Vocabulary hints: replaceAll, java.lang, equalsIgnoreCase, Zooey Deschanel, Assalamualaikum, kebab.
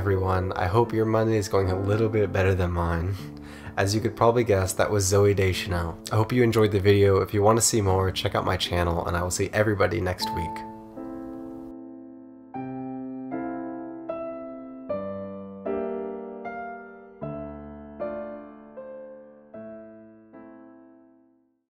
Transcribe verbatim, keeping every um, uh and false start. everyone. I hope your Monday is going a little bit better than mine. As you could probably guess, that was Zooey Deschanel. I hope you enjoyed the video. If you want to see more, check out my channel, and I will see everybody next week.